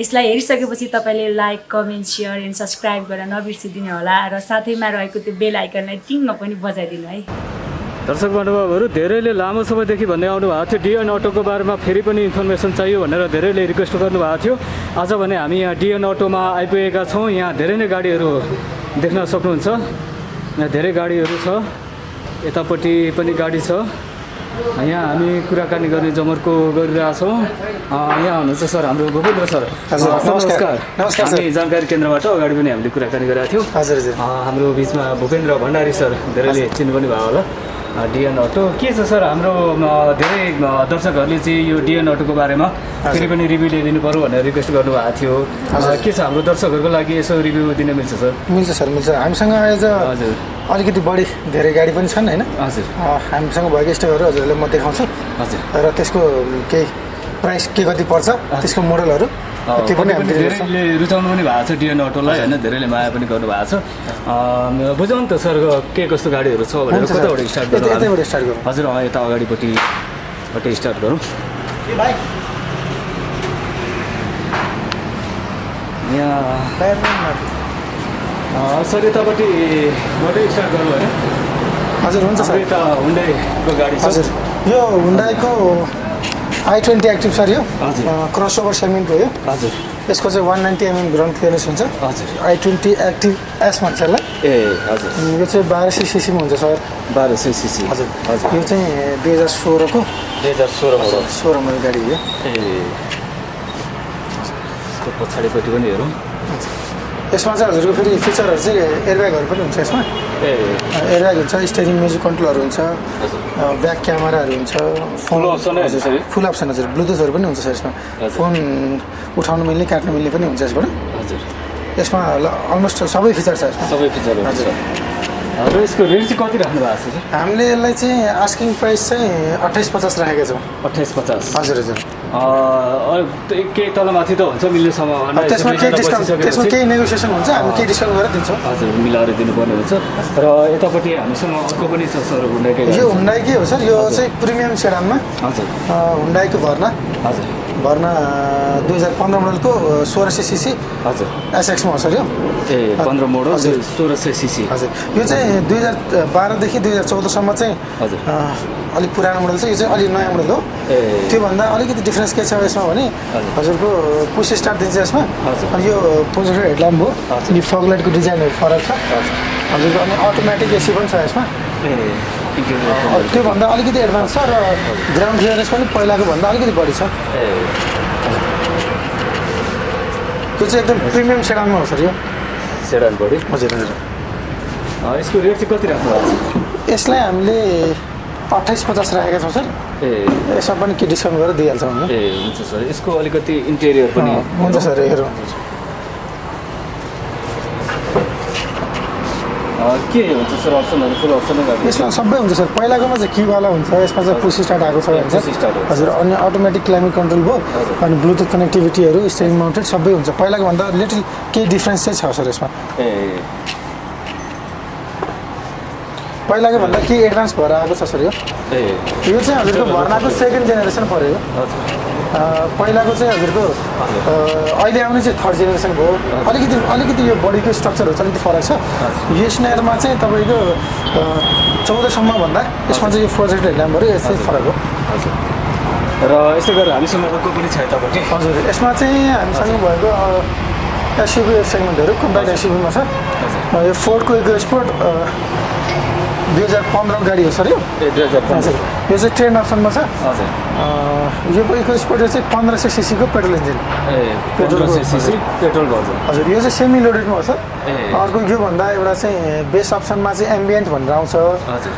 यसलाई हेरिसकेपछि तपाईले like, comment, share and subscribe गर्न नबिर्सिदिनु होला र साथैमा रहेको त्यो बेल आइकनलाई टिङमा पनि बजाइदिनु है. दर्शक बन्धुहरू धेरैले लामो समयदेखि भन्दै आउनु भएको थियो डीएन अटोको बारेमा फेरि पनि इन्फर्मेसन चाहियो भनेर धेरैले रिक्वेस्ट गर्नु भएको थियो. आज भने हामी यहाँ डीएन अटोमा आइपुगेका छौं. यहाँ धेरै नै गाडीहरू देख्न सक्नुहुन्छ. यहाँ धेरै गाडीहरू छ. यतापट्टि पनि गाडी छ. यहाँ हामी कुराकानी गर्ने जमर्को गरिरहेछौ. यहाँ हुनुहुन्छ सर हाम्रो भूपेन्द्र सर. नमस्कार. नमस्कार सर. जानकारी केन्द्रबाट अगाडि पनि हामीले कुराकानी गरेका थियौ. हजुर हजुर. हाम्रो बीचमा भूपेन्द्र भण्डारी सर धेरैले चिन्नु पनि भयो होला. डीएन अटो के छ सर? हाम्रो धेरै दर्शकहरूले चाहिँ यो डीएन अटोको बारेमा फेरि पनि रिभ्यू ल्याइदिनु पर्यो भनेर रिक्वेस्ट गर्नुभएको थियो. के छ हाम्रो दर्शकहरूको लागि यसो रिभ्यू दिन मिल्छ सर? मिल्छ सर मिल्छ. हामीसँग आज हजुर अलिकति बढी धेरै गाडी पनि छन् हैन. हजुर. हामीसँग भएको स्टकहरू हजुरले म देखाउँछु. हजुर. र त्यसको केही प्राइस के कति पर्छ त्यसको मोडलहरू त्यो पनि हामीले धेरैले रुचाउनु पनि भएको छ डीएन अटोलाई हैन. धेरैले माया पनि गर्नु भएको छ. बुझाउनु त सर के कस्तो गाडीहरू छ भनेर कताबाट स्टार्ट गर्नु? यताबाट स्टार्ट गर्नु. हजुर. यता अगाडिपट्टिबाट स्टार्ट गरौँ. ए भाइ यहाँ बाहिर सर यतापट्टिबाटै स्टार्ट गर्नु होइन? हजुर हुन्छ सर. यता हुन्डाईको गाडी छ. हजुर. यो हुन्डाईको i20 एक्टिभ सर. यो क्रसओभर सेगमेन्टको यो. हजुर. यसको चाहिँ 190mm ग्राउन्ड क्लियरेन्स हुन्छ. हजुर. i20 एक्टिभ एस भन्छ यसलाई. ए हजुर. यो चाहिँ 1200cc मा हुन्छ सर. 1200cc. हजुर. यो चाहिँ 2016 को 2016 मोडल गाडी हो. ए यसको पछाडिपट्टि पनि हेरौँ. यसमा चाहिँ हजुरको फेरि फिचरहरू चाहिँ एयरब्यागहरू पनि हुन्छ यसमा. ए एयरब्याग हुन्छ, स्टेरिङ म्युजिक कन्ट्रोलहरू हुन्छ, ब्याक क्यामेराहरू हुन्छ, फुल अप्सन हजुर सर. फुल अप्सन हजुर. ब्लुटुथहरू पनि हुन्छ सर यसमा. फोन उठाउनु मिल्ने, काट्नु मिल्ने पनि हुन्छ यसबाट. हजुर. यसमा अलमोस्ट सबै फिचर छ. सबै फिचर हुन्छ सर. र यसको रेट चाहिँ कति राख्नु भएको छ? हामीले यसलाई चाहिँ आस्किङ प्राइस चाहिँ 2850 राखेका छौँ. 2850. हजुर हजुर. केही तलमाथि त हुन्छ मिल्ने सम्भावना. त्यसमा केही डिस्काउन्ट, त्यसमा केही नेगोसिएसन हुन्छ. हामी केही डिस्काउन्ट गरेर दिन्छौँ. हजुर. मिलाएर दिनुपर्ने हुन्छ. र यतापट्टि हामीसँग अर्को पनि छ सर. हुन्डाईको यो हुन्डाईकै हो सर. यो चाहिँ प्रिमियम सेडानमा. हजुर. हुन्डाईको भर्ना. हजुर. भर्ना 2015 मोडलको 1600cc. हजुर. एसएक्समा हो सर यो. A 15 model 1600cc. हजुर. यो चाहिँ 2012 देखि 2014 सम्म चाहिँ अलिक पुरानो मोडल छ. यो चाहिँ अलि नयाँ मोडल हो. त्योभन्दा अलिकति डिफ्रेन्स के छ यसमा भने हजुरको पुस स्टार्ट दिन्छ यसमा. अनि यो प्रोजेक्टर हेडल्याम्प हो. अनि फग लाइटको डिजाइनहरू फरक छ हजुरको. अनि अटोमेटिक एसी पनि छ यसमा. त्योभन्दा अलिकति एडभान्स छ र ग्राउन्ड क्लियरेन्स पनि पहिलाको भन्दा अलिकति बढी छ. त्यो चाहिँ एकदम प्रिमियम सेडानमा हो सर. यो सेडान बढी. हजुर हजुर. यसको रेट चाहिँ कति राख्नु भएको छ? यसलाई हामीले 2850 राखेका छौँ सर. ए यसमा पनि के डिस्काउन्ट गरेर दिइहाल्छौँ हामी. ए हुन्छ सर. यसको अलिकति इन्टेरियर पनि हुन्छ सर. हेरौँ के हुन्छ सर. अप्सनहरू फुल अप्सनै गर्छ यसमा. सबै हुन्छ सर. पहिलाकोमा चाहिँ किवाला हुन्छ, यसमा चाहिँ पुश स्टार्ट आएको छ भन्छ. हजुर. अनि अटोमेटिक क्लाइमेट कन्ट्रोल भयो. अनि ब्लुटुथ कनेक्टिभिटीहरू, स्टेरिङ माउन्टेड सबै हुन्छ. पहिलाको भन्दा लिटल केही डिफरेन्स चाहिँ छ सर यसमा. ए पहिलाको भन्दा के एडभान्स भएर आएको छ सर यो. ए यो चाहिँ हजुरको भर्नाको सेकेन्ड जेनेरेसन पऱ्यो. पहिलाको चाहिँ हजुरको अहिले आउने चाहिँ थर्ड जेनेरेसन भयो. अलिकति अलिकति यो बडीको स्ट्रक्चरहरू चाहिँ अलिकति फरक छ. यसमा चाहिँ तपाईँको 1400 भन्दा यसमा चाहिँ यो प्रोजेक्ट हेडल्याम्पहरू यसै फरक हो. हजुर. र यस्तै गरेर हामीसँग अर्को पनि छ यतापट्टि. हजुर. यसमा चाहिँ हामीसँग भएको एसयुभी सेगमेन्टहरू कम्प्याक्ट एसयुभीमा छ. यो फोर्डको इकोस्पोर्ट 2015 गाडी हो सर. यो 2015. यो चाहिँ ट्रेन अप्सनमा छ. हजुर. यो इकोस्पोर्ट चाहिँ 1500cc को petrol engine. A 1500cc petrol version. हजुर. यो चाहिँ सेमी लोडेडमा हो सर. अर्को यो भन्दा एउटा चाहिँ बेस अप्सनमा चाहिँ एम्बिएन्ट भनेर आउँछ. हजुर.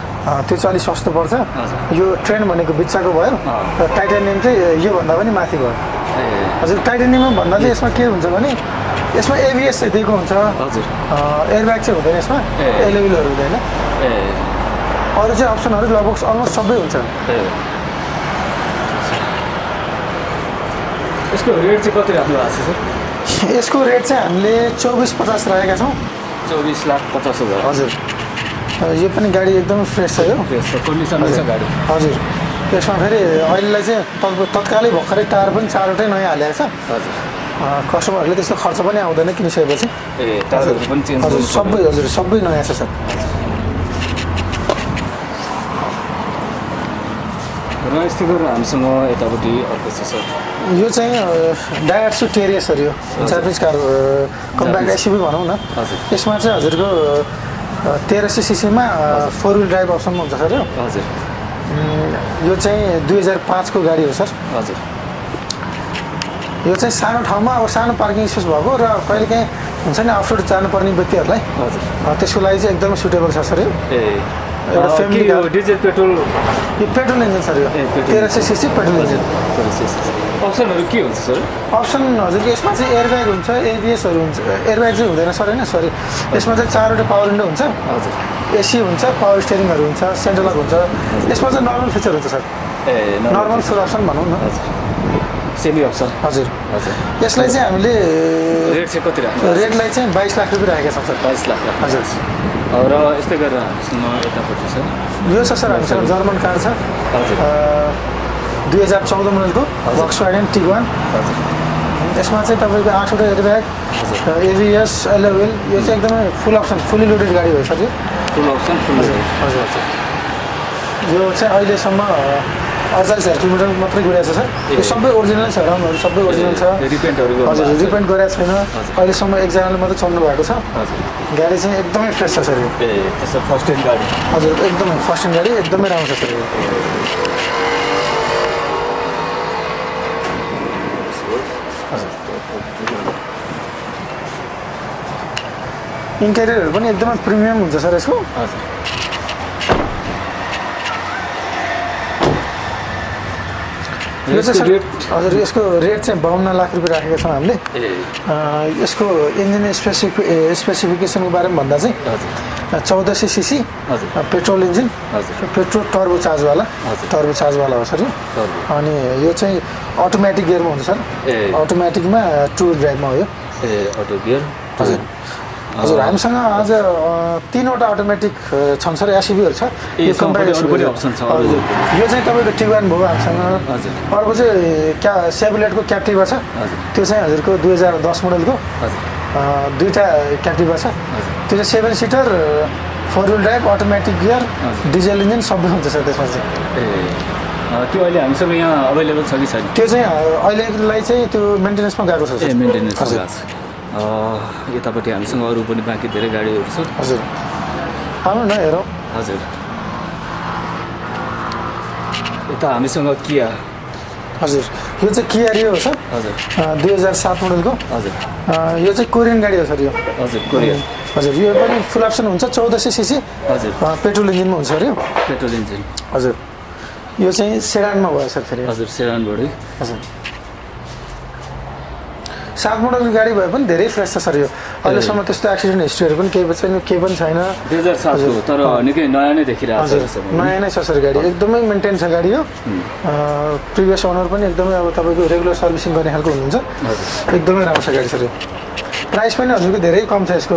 त्यो चाहिँ अलिक सस्तो पर्छ. यो ट्रेन भनेको बिच्चाको भयो. टाइटानियम चाहिँ यो भन्दा पनि माथि भयो. हजुर. टाइटानियम भन्दा चाहिँ यसमा के हुन्छ भने यसमा ABS दिएको हुन्छ हजुर एयरब्याग चाहिँ हुँदैन यसमा एलेभलहरु हुँदैन ए अरु चाहिँ अप्सनहरु लगभग अलमोस्ट सबै हुन्छ ए यसको रेट चाहिँ कति राख्नु भएको छ सर यसको रेट चाहिँ हामीले 2450 राखेका छौं 24,50,000 हजुर यो पनि गाडी एकदम फ्रेश छ यो कन्डिसनमा छ गाडी हजुर त्यसमा फेरि अहिले चाहिँ तत्कालै भर्खरै टायर पनि चारवटै नयाँ हालेको छ हजुर कस्टमरहरुले त्यस्तो खर्च पनि आउँदैन किनिसकेपछि ए टायरहरु पनि चेन्ज हजुर सबै हजुर सबै नयाँ छ सर नमस्ते गुरु हामीसँग यतापट्टि अर्को छ सर यो चाहिँ डायट्सु टेरियस सर यो सर्भिस कार कम्प्याक्ट एसयूवी भनौँ न यसमा चाहिँ हजुरको 1300 सीसी मा 4 व्हील ड्राइभ अप्सन हुन्छ सर यो हजुर यो चाहिँ 2005 को गाडी हो सर हजुर यो चाहिँ सानो ठाउँमा अब सानो पार्किङ स्पेस भएको र कहिलेकाहीँ हुन्छ नि अफरोड जानु पर्ने व्यक्तिहरुलाई हजुर त्यसको लागि चाहिँ एकदमै सुटेबल छ सर यो ए एउटा फ्यामिली यो डिजेल पेट्रोल यो पेट्रोल इन्जिन सर यो 1300 सीसी पेट्रोल इन्जिन अप्सनहरु के हुन्छ सर अप्सन हजुर यसमा चाहिँ एयरब्याग हुन्छ एबीएस हरु हुन्छ एयरब्याग चाहिँ हुँदैन सर हैन सरी यसमा चाहिँ चारवटा पावर विन्डो हुन्छ हजुर एसी हुन्छ पावर स्टीयरिङ हरु हुन्छ सेन्ट्रल लक हुन्छ यसमा चाहिँ नर्मल फिचर हुन्छ सर ए नर्मल फुल अप्सन भनौँ न सेमी अप्सन हजुर हजुर यसलाई चाहिँ हामीले रेट चाहिँ कति राखेको छ रेटलाई चाहिँ 22 लाख रुपैयाँ राखेका छौं सर 22 लाख हजुर र यस्तै गरेर हामीसँग यतापट्टि छ यो छ सर हामीसँग जर्मन कार छ हजुर 2014 मोडलको Volkswagen Tiguan हजुर यसमा चाहिँ तपाईको 8 वटा एयरब्याग एबीएस एलॉय व्हील यो चाहिँ एकदमै फुल अप्सन फुली लोडेड गाडी हो सर यो फुल अप्सन फुल हजुर हजुर यो चाहिँ अहिले सम्म 8,000 किलोमिटर मात्रै गएको छ सर यो सबै ओरिजिनल छ रामहरु सबै ओरिजिनल छ रिपेन्टहरु गर्नु हजुर रिपेन्ट गरेको छैन अहिले सम्म एकजनाले मात्र चल्नु भएको छ हजुर गाडी चाहिँ एकदमै फ्रेश छ सर यो ए त्यसो फर्स्ट इन गाडी हजुर एकदमै फर्स्ट इन गाडी एकदमै राम्रो छ सर यो इन्टेरियरहरु पनि एकदमै प्रिमियम हुन्छ सर यसको हजुर यो चाहिँ रेट हजुर यसको रेट चाहिँ 52 लाख रुपैयाँ राखेका छौं हामीले यसको इन्जिन स्पेसिफिकेसनको बारेमा भन्दा चाहिँ 1400 सीसी हजुर पेट्रोल इन्जिन हजुर पेट्रोल टर्बो चार्ज वाला हो सर यो अनि यो चाहिँ अटोमेटिक गियरमा हुन्छ सर अटोमेटिकमा टु ड्राइभमा हो यो ए अटो गियर हजुर हजुर हामीसँग आज 3 वटा अटोमेटिक छन् सर एसयूभीहरु छ यो कम्प्याक्ट पनि अप्सन छ हजुर यो चाहिँ तपाईको टिग्वान भयो हामीसँग हजुर अर्को चाहिँ सेभलेटको क्याप्टिभा छ हजुर त्यो चाहिँ हजुरको 2010 मोडलको हजुर दुईटा क्याप्टिभा छ त्यो चाहिँ 7 seater 4 wheel drive automatic gear diesel engine सबै हुन्छ सर त्यसमा चाहिँ ए त्यो अहिले हामीसँग यहाँ अवेलेबल छ कि छैन त्यो चाहिँ अहिलेलाई चाहिँ त्यो मेन्टेनेन्समा गएको छ सर ए मेन्टेनेन्समा गएको छ यतापट्टि हामीसँग अरु पनि बाँकी धेरै गाडीहरु छ हजुर आउनु न हेरौ हजुर यता हामीसँग किया हजुर यो चाहिँ किया रियो हो सर हजुर 2007 मोडलको हजुर यो चाहिँ कोरियन गाडी हो सर यो हजुर कोरियन हजुर यो पनि फुल अप्सन हुन्छ 1400 सीसी हजुर पेट्रोल इन्जिनमा हुन्छ सर यो पेट्रोल इन्जिन हजुर यो चाहिँ सेडानमा भयो सर फेरि हजुर सेडान बडी हजुर 7 मोडलको गाडी भए पनि धेरै फ्रेश छ सर यो अहिले सम्म त्यस्तो एक्सिडेन्ट हिस्ट्रीहरु पनि केही पनि छैन 2007 हो तर निकै नयाँ नै देखिरहेको छ सर नयाँ नै छ सर गाडी एकदमै मेन्टेन छ गाडी यो प्रिभियस ओनर पनि एकदमै अब तपाईको रेगुलर सर्भिसिङ गर्ने खालको हुनुहुन्छ एकदमै राम्रो छ गाडी सर यो प्राइस पनि हजुरको धेरै कम छ यसको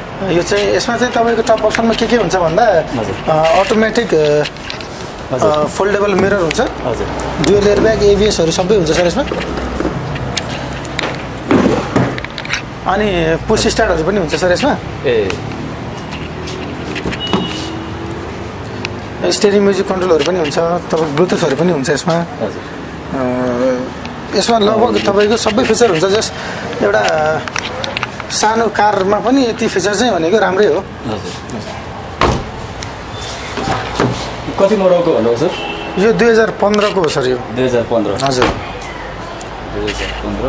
यो चाहिँ यसमा चाहिँ तपाईको टप अप्सनमा के हुन्छ भन्दा अटोमेटिक फोल्डेबल मिरर हुन्छ हजुर ड्युअल एयरब्याग एबीएस हरु सबै हुन्छ सर यसमा अनि पुश स्टार्टहरु पनि हुन्छ सर यसमा ए स्टीयरिङ म्युजिक कन्ट्रोलहरु पनि हुन्छ तपाईको ब्लुटुथहरु पनि हुन्छ यसमा हजुर यसमा लगभग तपाईको सबै फिचर हुन्छ जस्ट एउटा सानो कारमा पनि यति फिचर्स नै भनेको राम्रै हो कति मोडलको भन्नु सर यो 2015 को हो सर यो 2015 हजुर 2015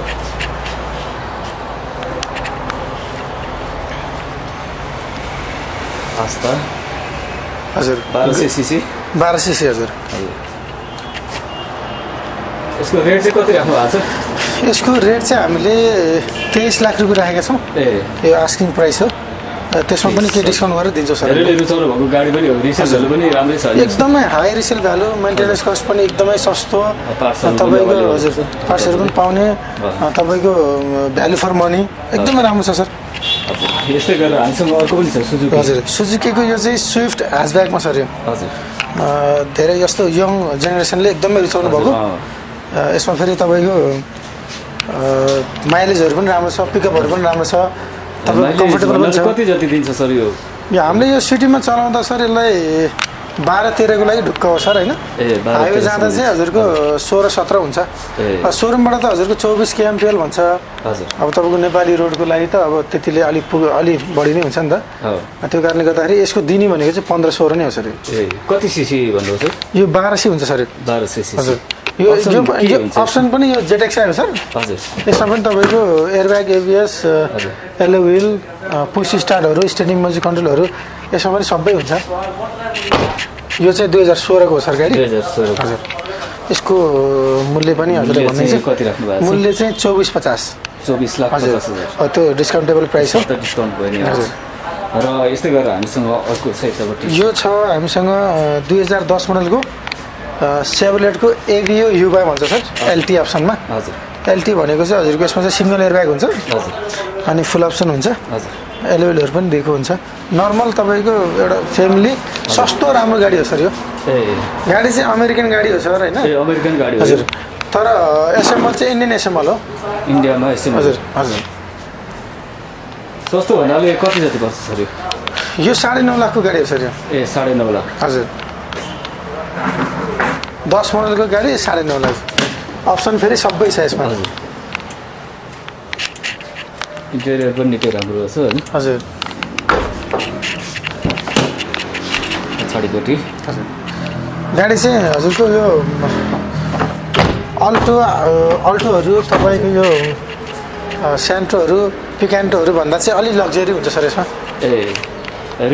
आस्ता हजुर 1200cc 1200cc हजुर यसको रेट चाहिँ कति राख्नु भएको छ यसको रेट चाहिँ हामीले 23 लाख रुपैयाँ राखेका छौं ए यो आस्किङ प्राइस हो त्यसमा पनि के डिस्काउन्ट गरेर दिन्छौ सर रेट रुचाउनु भएको गाडी पनि हो रिसेलहरु पनि राम्रै छ एकदमै high resale value maintenance cost पनि एकदमै सस्तो तपाईको हजुर पार्ट्सहरु पनि पाउने तपाईको भ्यालु फर मनी एकदमै राम्रो छ सर यसले गरेर हामीसँग अर्को पनि छ सुजुकी हजुर सुजुकीको यो चाहिँ स्विफ्ट ह्याचब्याकमा छ रे हजुर धेरै जस्तो यङ जेनेरेसनले एकदमै रुचाउनु भएको यसमा फेरि तपाईको माइलेजहरु पनि राम्रो छ पिकअपहरु पनि राम्रो छ तपाईको कम्फर्टेबल हुन्छ कति जति दिन्छ सर यो हामीले यो सिटीमा चलाउँदा सर यसलाई 12 13 को लागि ढुक्क हो सर हैन ए 12 हाइवे जाँदा चाहिँ हजुरको 16 17 हुन्छ ए सोरुमबाट त हजुरको 24 केएमपिएल भन्छ हजुर अब तपाईको नेपाली रोडको लागि त अब त्यतिले अलि बढी नै हुन्छ नि त हो त्यो कारणले गर्दाखेरि यसको दिने भनेको चाहिँ 15 16 नै हो सर ए कति सीसी भन्नु हुन्छ यो 1200 हुन्छ सर 1200 सीसी हजुर यो अप्सन पनि यो जेटेक्स आयो सर हजुर यसमा पनि तपाईको एयरब्याग एबीएस हजुर एलो व्हील पुश स्टार्टहरु स्टेरिङ म्युजिक कन्ट्रोलहरु यसमा पनि सबै हुन्छ यो चाहिँ 2016 को सरकारी 2016 हजुर यसको मूल्य पनि हजुरले भन्ने चाहिँ कति राख्नु भएको छ मूल्य चाहिँ 2450 24 लाख 50 हजार हो त्यो डिस्काउन्टेबल प्राइस हो त डिस्काउन्ट भयो नि हजुर र यस्तै गरेर हामीसँग अर्को छ यताबाट यो छ हामीसँग 2010 मोडलको Chevrolet को एरियो युबा भन्छ सर एलटी अप्सनमा हजुर एलटी भनेको चाहिँ हजुरको यसमा चाहिँ सिंगल एयरब्याग हुन्छ हजुर अनि फुल अप्सन हुन्छ हजुर एलोवेलहरु पनि दिएको हुन्छ नर्मल तपाईको एउटा फ्यामिली सस्तो राम्रो गाडी हो सर यो ए गाडी चाहिँ अमेरिकन गाडी हो सर हैन ए अमेरिकन गाडी हो हजुर तर एसएमएल चाहिँ इन्डियन एसएमएल हो इन्डियामा एसएमएल हजुर हजुर सस्तो भन्नाले कति जति पर्छ सर यो 9.5 लाखको गाडी हो सर यो ए 9.5 लाख हजुर 10 मोडलको गाडी 9.5 लाख अप्सन फेरि सबै छ यसमा हजुर इन्टेरियर पनि निकै राम्रो छ हैन हजुर पछाडीपट्टि हजुर गाडी चाहिँ हजुरको यो अल्टोहरु तपाईको यो सेन्ट्रोहरु पिकान्टोहरु भन्दा चाहिँ अलि लक्जरी हुन्छ सर यसमा ए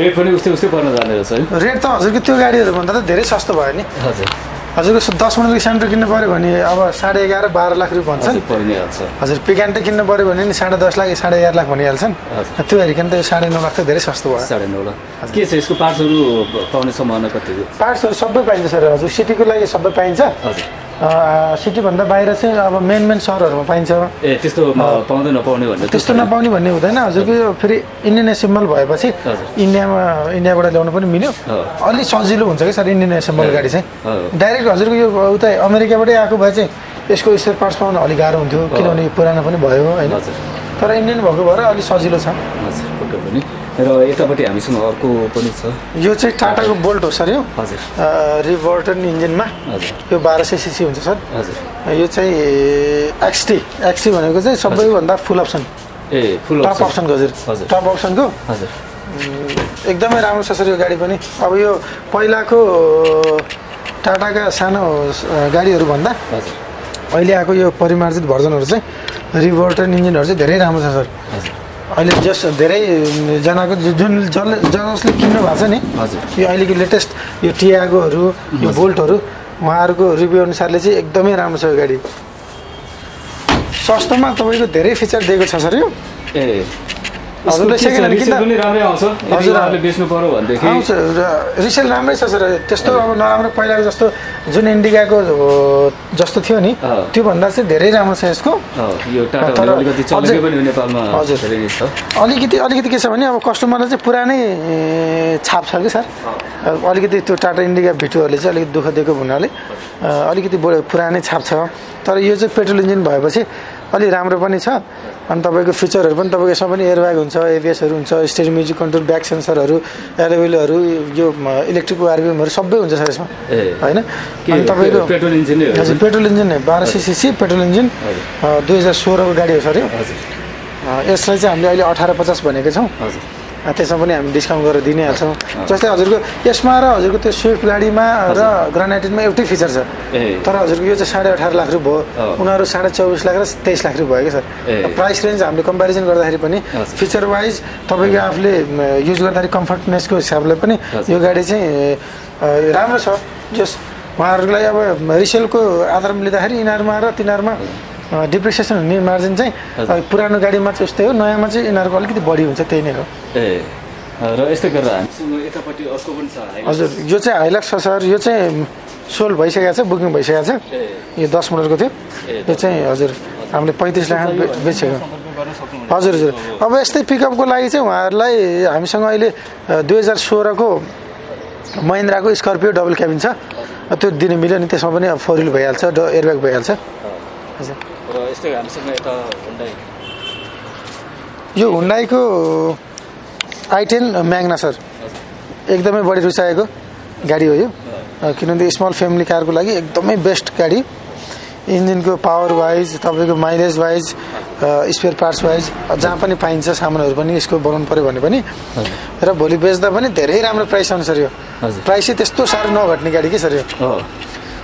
रेट पनि उस्तै पर्न जाने रहेछ हैन रेट त हजुरको त्यो गाडीहरु भन्दा त धेरै सस्तो भयो नि हजुर हजुरको 10 मोडलको सेन्ट्रो किन्न पर्यो भने अब 11.5 12 लाख रुपैयाँ भन्छन् हजुर पिकान्टै किन्न पर्यो भने नि 10.5 लाख 11.5 लाख भनिहाल्छन् त्यो हेरिकन त 9.5 लाख त धेरै सस्तो भयो 9.5 लाख के छ यसको पार्ट्सहरु पाउने सम्भावना कति हो पार्ट्सहरु सबै पाइन्छ सर हजुर सिटीको लागि सबै पाइन्छ हजुर सिटी भन्दा बाहिर चाहिँ अब मेन सहरहरुमा पाइन्छ ए त्यस्तो पाउँदैन नपाउने भन्ने त्यस्तो नपाउने भन्ने हुँदैन हजुरको यो फेरि इन्डियन एसेम्बल भएपछि इन्डियाबाट ल्याउन पनि मिल्यो अलि सजिलो हुन्छ के सर इन्डियन एसेम्बल गाडी चाहिँ डाइरेक्ट हजुरको यो उतै अमेरिकाबाटै आएको भए चाहिँ यसको स्पेयर पार्ट्स पाउन अलि गाह्रो हुन्थ्यो किनभने पुरानो पनि भयो हैन तर इन्डियन भएको भएर अलि सजिलो छ फोटो पनि र यतापट्टि हामीसँग अर्को पनि छ यो चाहिँ टाटाको बोल्ट हो सर यो हजुर रिभर्टन इन्जिनमा यो 1200 सीसी हुन्छ सर हजुर यो चाहिँ एक्सटी भनेको चाहिँ सबैभन्दा फुल अप्सन ए फुल अप्सन टप अप्सनको हजुर टप अप्सनको हजुर एकदमै राम्रो छ सर यो गाडी पनि अब यो पहिलाको टाटाका सानो गाडीहरु भन्दा हजुर अहिले आको यो परिमार्जित भर्जनहरु चाहिँ रिभर्टन इन्जिनहरु चाहिँ धेरै राम्रो छ सर हजुर अहिले धेरै जनाको जुन जसले किन्नु भएको छ नि हजुर यो अहिलेको लेटेस्ट यो टियागोहरु यो बोल्टहरु उहाँहरुको रिभ्यु अनुसारले चाहिँ एकदमै राम्रो छ यो गाडी सस्तोमा तपाईको धेरै फिचर दिएको छ सर यो ए हजुरले सेकेन्ड ह्यान्ड किन्दा पनि राम्रै आउँछ हजुरहरुले बेच्नु पर्यो भन्देखि आउँछ रिसेल राम्रै छ सर त्यस्तो अब नराम्रो पहिलाको जस्तो जुन इन्डिगाको जस्तो थियो नि त्यो भन्दा चाहिँ धेरै राम्रो छ यसको यो टाटाले अलिकति चलेको पनि हो नेपालमा हजुर अलिकति के छ भने अब कस्टमरलाई चाहिँ पुरानै छाप छ के सर अलिकति त्यो टाटा इन्डिगा भिटोहरुले चाहिँ अलिकति दुःख दिएको हुनाले अलिकति पुरानै छाप छ तर यो चाहिँ पेट्रोल इन्जिन भएपछि अलि राम्रो पनि छ अनि तपाईको फिचरहरु पनि तपाईको यसमा पनि एयरब्याग हुन्छ एबीएसहरु हुन्छ स्टेरिङ म्युजिक कन्ट्रोल ब्याक सेन्सरहरु एलोवेलहरु यो इलेक्ट्रिक आरपीएमहरु सबै हुन्छ सर यसमा हैन अनि तपाईको पेट्रोल इन्जिन हो हजुर petrol engine 1200 CC petrol engine 2016 को गाडी हो सर यो हजुर यसलाई चाहिँ हामीले अहिले 1850 भनेको छौं हजुर त्यसमा पनि हामी डिस्काउन्ट गरेर दिने हाल्छौं जस्तै हजुरको यसमा र हजुरको त्यो स्विफ्ट गाडीमा र ग्रान्ड i10 मा एउटै फिचर छ तर हजुरको यो चाहिँ 18.5 लाख रु भयो उनीहरु 24.5 लाख र 23 लाख रु भयो के सर प्राइस रेन्ज हामीले कम्प्यारिजन गर्दाखेरि पनि फिचर वाइज तपाईको आफुले युज गर्दाखेरि कम्फर्टनेस को हिसाबले पनि यो गाडी चाहिँ राम्रो छ जस उहाँहरुलाई अब रिसेल को आधारमा लिँदाखेरि इनारमा र तिनारमा depreciation हुने मार्जिन चाहिँ पुरानो गाडीमा चाहिँ उस्तै हो नयाँमा चाहिँ इनारको अलिकति बढी हुन्छ त्यही नै हो ए र यस्तै गरेर हामीसँग एतापटी अर्को पनि छ हजुर यो चाहिँ हाइलक्स छ सर यो चाहिँ सोल्ड भइसकेको छ बुकिङ भइसकेको छ यो 10 मोडलको थियो यो चाहिँ हजुर हामीले 35 लाख बेचेको हजुर हजुर अब यस्तै पिकअप को लागि चाहिँ उहाँहरुलाई हामीसँग अहिले 2016 को महिन्द्रा को स्कर्पियो डबल क्याबिन छ त्यो दिन मिल्यो नि त्यसमा पनि अब फोर व्हील भइहाल्छ र एयरब्याग भइहाल्छ हजुर र यस्तै हामीसँग एता Hyundai यो Hyundai को i10 म्याग्ना सर एकदमै बढी रुचाएको गाडी हो यो किनभने स्मल फ्यामिली कार को लागि एकदमै बेस्ट गाडी इन्जिन को पावर वाइज तपाईको mileage wise spare parts wise जहाँ पनि पाइन्छ सामानहरु पनि यसको बनाउन पर्यो भने पनि र भोलि बेच्दा पनि धेरै राम्रो प्राइस अनुसार यो प्राइसै त्यस्तो साह्रो नघट्ने गाडी के सर यो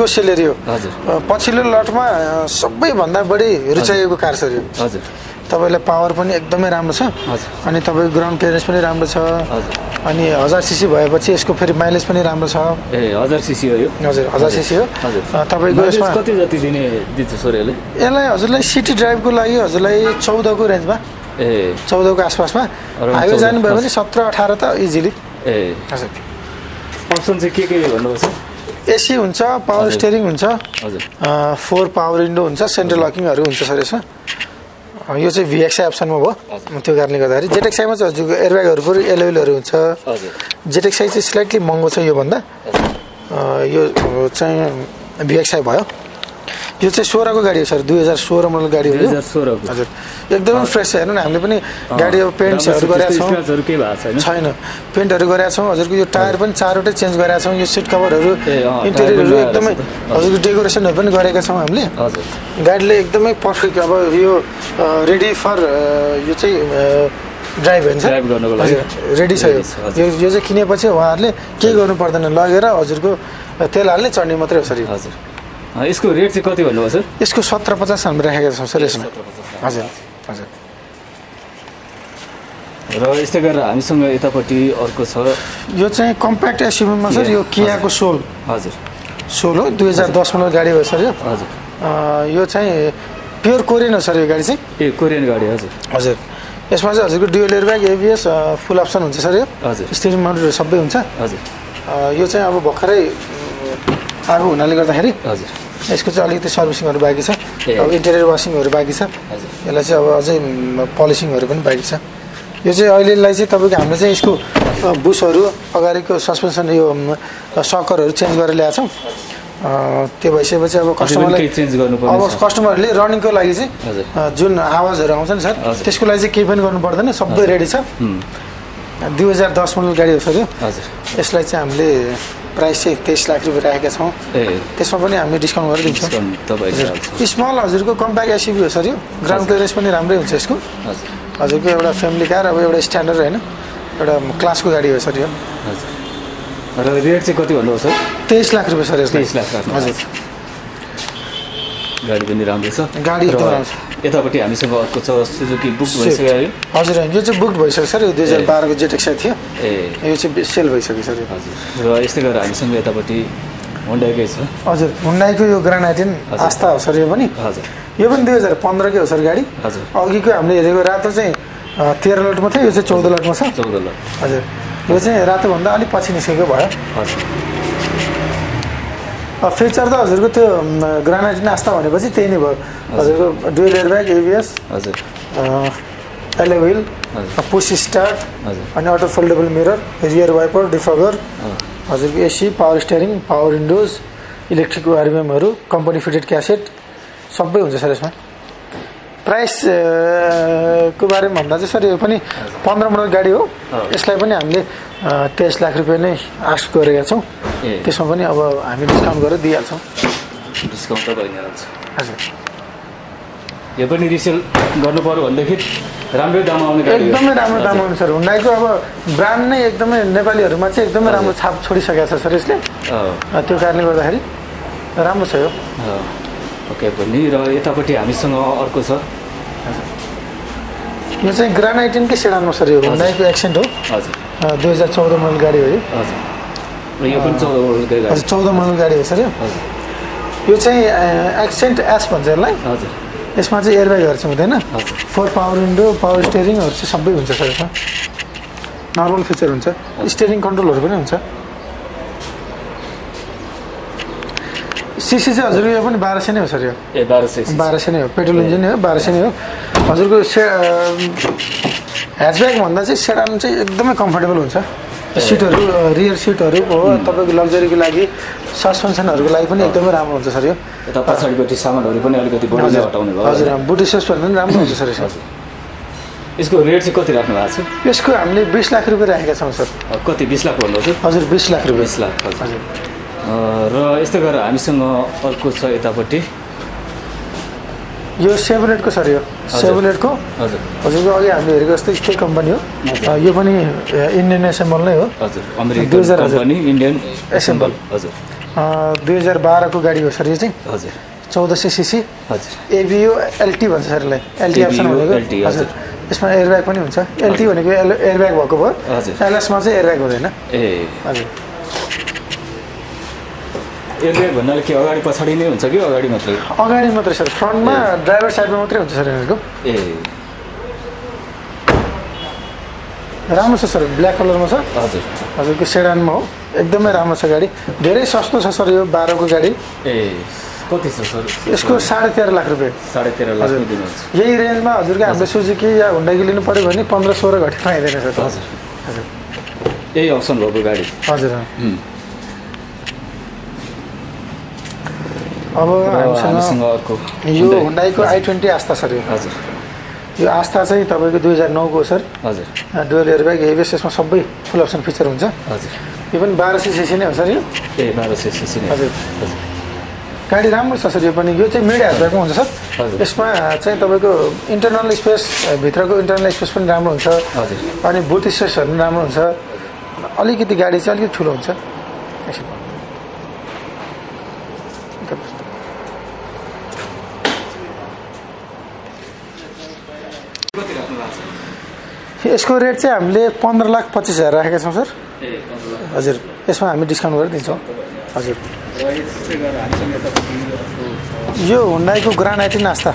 को सेलेरियो हजुर पछिल्लो लटमा सबैभन्दा बढी रुचाएको कार सर यो हजुर तपाईलाई पावर पनि एकदमै राम्रो छ हजुर अनि तपाईको ग्राउन्ड क्लियरेन्स पनि राम्रो छ हजुर अनि 1000 सीसी भएपछि यसको फेरि माइलेज पनि राम्रो छ ए 1000 सीसी हो यो हजुर 1000 सीसी हो हजुर तपाईको यसमा कति जति दिने दिन्छ सर यसले यसलाई हजुरलाई सिटी ड्राइभ को लागि हजुरलाई 14 को रेन्जमा ए 14 को आसपासमा हाइवे जानु भयो भने 17 18 त इजिली ए हजुर अप्सन चाहिँ के भन्नु हो सर एसी हुन्छ पावर स्टीयरिङ हुन्छ हजुर 4 पावर विन्डो हुन्छ सेन्ट्रल लकिङहरु हुन्छ सर यसमा यो चाहिँ VXI अप्सनमा भयो त्यो कारणले गर्दाखेरि ZXI मा चाहिँ हजुरको एयरब्यागहरु पुरै एलोयलहरु हुन्छ हजुर ZXI चाहिँ स्लाइटली महँगो छ यो भन्दा यो चाहिँ VXI भयो यो चाहिँ 16 को गाडी हो सर 2016 मोडल गाडी हो 2016 को हजुर एकदमै फ्रेश छ हेर्नु न हामीले पनि गाडी अब पेन्ट्सहरु गरेका छौं स्क्रचहरु केही भएको छैन पेन्टहरु गरेका छौं हजुरको यो टायर पनि 4 वटा चेन्ज गरेका छौं यो सीट कभरहरु इन्टेरियरहरु एकदमै हजुरको डेकोरेसनहरु पनि गरेका छौं हामीले हजुर गाडीले एकदमै पर्फेक्ट अब यो रेडी फर यो चाहिँ ड्राइभ हुन्छ ड्राइभ गर्नको लागि रेडी छ यो चाहिँ किनेपछि उहाँहरुले के गर्नु पर्दैन लगेर हजुरको तेल हाल्ने चढ्ने मात्रै हो सर यो हजुर यसको रेट चाहिँ कति भन्नु हो सर यसको 17.50 हामी राखेका छौं सर यसमा हजुर हजुर र यस्तै गरेर हामीसँग यतापट्टि अर्को छ यो चाहिँ कम्प्याक्ट एसयुभीमा सर यो Kia को सोल हजुर सोल हो 2010 मोडल गाडी हो सर यो हजुर यो चाहिँ प्योर कोरियन हो सर यो गाडी चाहिँ ए कोरियन गाडी हजुर हजुर यसमा चाहिँ हजुरको dual airbag ABS full option हुन्छ सर यो हजुर स्टीयरिङ माउन्टहरु सबै हुन्छ हजुर यो चाहिँ अब भर्खरै आबो हुनाले गर्दाखेरि हजुर यसको चाहिँ अलिकति सर्भिसिङहरु बाकी छ अब इन्टेरियर वाशिङहरु बाकी छ हजुर यसलाई चाहिँ अब अझै पोलिशिङहरु पनि बाकी छ यो चाहिँ अहिलेलाई चाहिँ तपाईको हामीले चाहिँ यसको बुशहरु अगाडिको सस्पेन्सन यो सकरहरु चेन्ज गरेर ल्याएको छौं त्यो भइसकेपछि अब कस्टमरले चेन्ज गर्नुपर्छ अब कस्टमरले रनिङ को लागि चाहिँ जुन आवाजहरु आउँछ नि सर त्यसको लागि चाहिँ केही पनि गर्नु पर्दैन सबै रेडी छ 2010 मोडल गाडी हो सर यो हजुर यसलाई चाहिँ हामीले प्राइस चाहिँ 23 लाख रुपैयाँ राखेका छौं ए त्यसमा पनि हामीले डिस्काउन्ट गरेर दिन्छौं तपाईहरुको स्मल हजुरको कम्प्याक्ट एसयूभी हो सर यो ग्राउन्ड क्लियरेन्स पनि राम्रै हुन्छ यसको हजुर हजुरको एउटा फ्यामिली कार अब एउटा स्ट्यान्डर्ड हैन एउटा क्लासको गाडी हो सर यो हजुर र रेट चाहिँ कति भन्नु हो सर 23 लाख रुपैयाँ सर यसको 23 लाख हजुर गाडी पनि राम्रो छ गाडी एकदम राम्रो छ यतापट्टि हामीसँग अर्को छ सुजुकी बुक भइसक्यो हजुर यो चाहिँ बुक भइसक्यो सर यो 2012 को ZXI थियो ए यो चाहिँ सेल भइसक्यो सर हजुर र यस्तै गरेर हामीसँग यतापट्टि Hyundai कै छ हजुर Hyundai को यो Grand i10 आस्था हो सर यो पनि हजुर यो पनि 2015 कै हो सर गाडी हजुर अघिको हामीले हेरेको रातो चाहिँ 13 लटमा थियो यो चाहिँ 14 लटमा छ 14 लट हजुर यो चाहिँ रातो भन्दा अलि पछि निस्केको भयो हजुर फिचर त हजुरको त्यो ग्रानाइट नास्ता भनेपछि त्यही नै भयो हजुरको ड्युअल एयरब्याग एबीएस हजुर alloy wheel, a push start, an auto foldable mirror, rear wiper, defogger, AC, power steering, power windows, electric RVM, company fitted cassette, सब भी होंगे सर इसमें. प्राइस के बारे में हमने सर ये पनी 15 मिनट गाड़ी हो इसलिए पनी हमने 23 लाख रुपये ने आस्क करेगा सो इसमें पनी अब हमें डिस्काउंट करें दिया सो डिस्काउंट तो करेंगे आज ये पनी रिसेल गाड़ी पर बंदे की रामदेव दाम आउने गाड़ी एकदम रामदेव आउने सर उन्नाई को अब ब्रांड ने एकदम नेपाली और मचे एकदम रामदेव छाप छोड़ी सके सर इसलिए तो कारने को दहरी रामदेव सही हो. Okay, but we have a Grand i10 sedan, sir. Hyundai accent. It's a 2014 model car. It's a 2014 model car, sir. It's an Accent S, right? It's an airbag, right? 4 power window, power steering, everything, sir. Normal feature, steering control, sir. CC से आज़रू ये अपन 12 सेने हो sir ये 12 सेने हो petrol engine है 12 सेने हो आज़रू को हैचबैक मंदा से सेडान से एकदम ही कंफर्टेबल होना है सीट और रियर सीट और वो तब एक लग्जरी के लागी सस्पेंशन और के लागी पनी एकदम ही राम होना है सर ये तब पास वाली बटी सामान और पनी वाली बटी बोर्ड ले आउट होने वाला र इस तरह आमिसंग और कुछ इतापटी यो सेवलेट को सर यो सेवलेट को और जो आगे आमिर को इस तरह कंपनी हो ये बनी इंडियन एसेंबल नहीं हो 2000 कंपनी इंडियन एसेंबल 2012 को गाड़ी हो सर ये 1400 सीसी एवीओ एलटी बन सर ले एलटी ऑप्शन होगा इसमें एयरबैग पनी होना है एलटी होने के एयरबैग वाको पर एलएस में से एयरबैग होते हैं ना. एयरबैग भन्नाले के अगाडि पछाडी नै हुन्छ कि अगाडि मात्र सर फ्रन्टमा ड्राइभर साइडमा मात्रै हुन्छ सर यसको ए राम्रो छ सर ब्ल्याक कलरमा छ हजुर हजुरको सेडानमा हो एकदमै राम्रो छ गाडी धेरै सस्तो छ सर यो 12 को गाडी ए कति छ सर यसको 13.5 लाख रुपैयाँ 13.5 लाख दिनुहुन्छ यही रेन्जमा हजुरको हामीले सुजुकी या हुन्डाई लिनु पर्यो भने 15-16 घटी पाइदैन सर हजुर हजुर यही अप्सन भएको गाडी हजुर अब यो Hyundai को i20 आस्था सर यो आस्था चाहिँ तपाईको 2009 को सर डुअल एयरब्याग एबीएस यसमा सबै फुल अप्सन फिचर हुन्छ यो पनि 1200 सीसी नै हो सर यो ए 1200 सीसी नै गाडी राम्रो छ सर यो पनि यो चाहिँ मिड ह्याचब्याकमा हुन्छ सर यसमा चाहिँ तपाईको इन्टरनल स्पेस भित्रको इन्टरनल स्पेस पनि राम्रो हुन्छ अनि बुट स्पेसहरु पनि राम्रो हुन्छ अलिकति गाडी चाहिँ अलिकति ठूलो हुन्छ इसको रेट से हमले 15 लाख 25 हज़ार रखेगा समझर अजर इसमें हमें डिस्काउंट कर दीजिए अजर यो Hyundai को Grand i10 नास्ता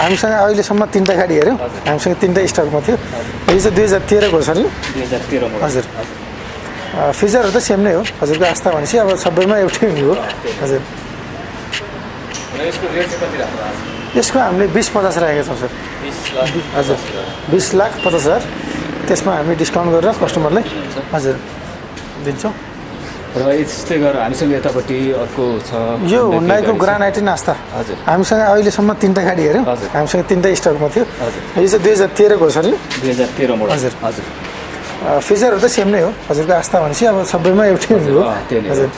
हम संग आइले सम्मा 3 टा गाड़ी है रे हम संग 3 टा स्टॉक में थी ये से 2013 को सर यो 2013 को अजर फीचर होता सेम नहीं हो अजर का आस्था बनी अब सब में एउटै हो अजर इसको हमले 20-50 रहेगा समझर 20 लाख 50 हज़ार त्यसमा हामी डिस्काउन्ट गरेर कस्टमरलाई हजुर दिन्छौं र यस्तै गरेर हामीसँग यतापट्टि अर्को छ यो Hyundai को Grand i10 नास्ता हजुर हामीसँग अहिले सम्म 3 टा गाडी हेर्यो हामीसँग 3 टा स्टकमा थियो यो चाहिँ 2013 को सर 2013 मोडल हजुर हजुर फिचरहरु त सेम नै हो हजुरको आस्था भनेसी अब सबैमा एउटै हो हजुर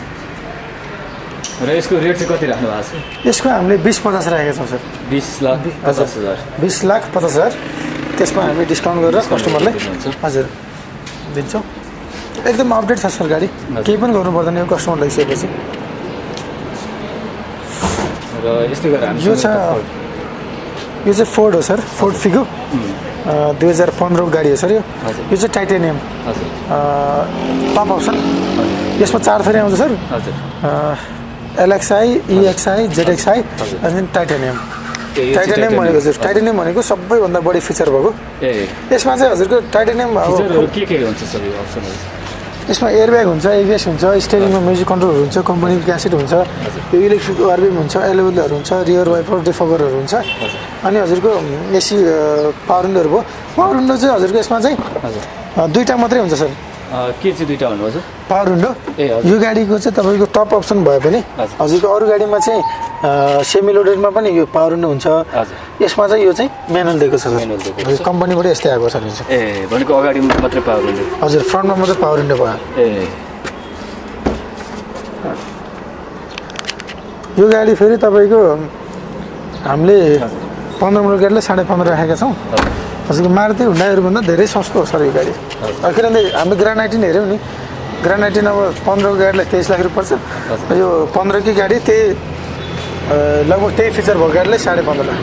र यसको रेट चाहिँ कति राख्नु भएको छ यसको हामीले 20-50 राखेका छौं सर 20 लाख 50 हज़ार 20 लाख 50 हज़ार त्यसमा हामी डिस्काउन्ट गरेर कस्टमरलाई हजुर दिन्छौं एकदम अपडेट छ सर गाडी केही पनि गर्नु पर्दैन यो कस्टमर लगिसकेपछि र यस्तै गरेर हामी यो चाहिँ फोर्ड हो सर फोर्ड फिगो 2015 को गाडी हो सर यो चाहिँ टाइटेनियम हजुर टप अप्सन यसमा 4 फेरि आउँछ सर हजुर LXI, EXI, ZXI अनि टाइटेनियम टाइटेनियम भनेको सबैभन्दा बढी फिचर भएको यसमा चाहिँ हजुरको टाइटेनियम अब के हुन्छ सर यो अप्सनहरु यसमा एयरब्याग हुन्छ, एबीएस हुन्छ, स्टीयरिङमा म्युजिक कन्ट्रोलहरु हुन्छ, कम्पनी क्यासेट हुन्छ, यो इलेक्ट्रिक आरबिएम हुन्छ, एलएलहरू हुन्छ, रियर वाइपर डिफगरहरु हुन्छ। अनि हजुरको एसी पावर विन्डोहरु भयो। पावर विन्डो चाहिँ हजुरको यसमा चाहिँ दुईटा मात्रै हुन्छ सर। के चाहिँ दुईटा भन्नु भयो सर? पावर विन्डो यो गाडीको चाहिँ तपाईको टप अप्सन भए पनि हजुरको अरु गाडीमा चाहिँ सेमी लोडेडमा पनि यो पावर विन्डो हुन्छ। यसमा चाहिँ यो चाहिँ म्यानुअल दिएको छ, म्यानुअल दिएको छ, कम्पनीबाट यस्तै आएको छ नि। ए भनेको अगाडि मात्रै पावर विन्डो? हजुर, फ्रन्टमा मात्रै पावर विन्डो भयो। ए यो गाडी फेरि तपाईको हामीले 15 मोडल गाडीले 15.5 राखेका छौँ। हजुरको मारुति हुन्डाईहरु भन्दा धेरै सस्तो हो सर यो गाडी। किनभने हामी ग्रानाइटिन हेर्यौं नि, ग्रानाइटिन अब 15 गाडीलाई 23 लाख रुपैयाँ पर्छ, यो 15 कै गाडी त्यही लगभग त्यही फिचर भएको गाडीलाई 15.5 लाख